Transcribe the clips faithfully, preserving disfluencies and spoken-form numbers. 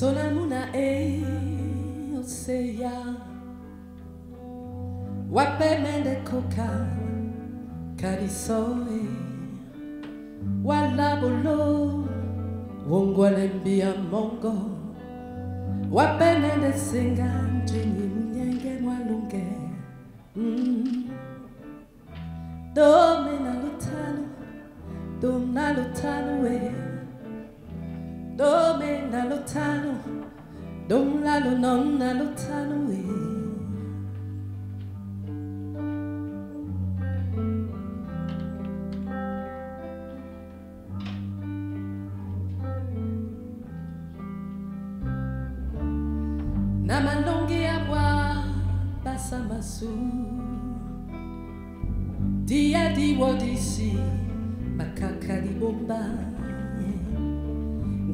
Sonamuna e osea Wape mende koka karisoe Walabolo wongwalembia mongo Wape mende singa njini mnyenge mwalunge mm. Dome na lutano, dome na lutano e Dome na lutano, dom la lo non na lutano e. Na malongi awa basa masu, dia di wodisi makaka di bomba.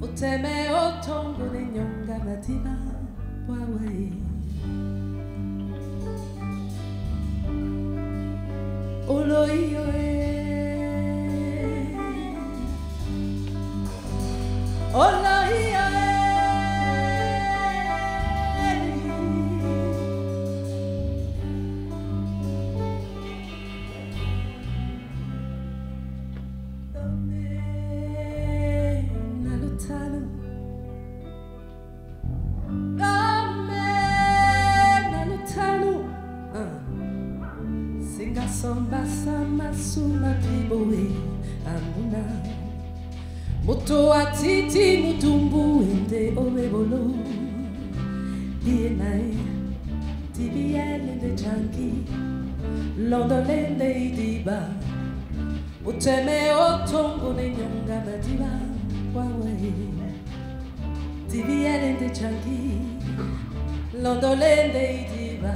Oteme otongo ne nyonga madiba bwawe Oloio e Oloio Samba sama suma piboe amuna Moto atiti mutumbu ende obebolo Dienae tibiele de jangi Londolende idiba Uteme otongo ne nyonga madiba wawe Tibiele de jangi Londolende idiba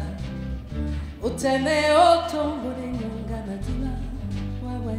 Oteme otongo ne nyonga madiba wawe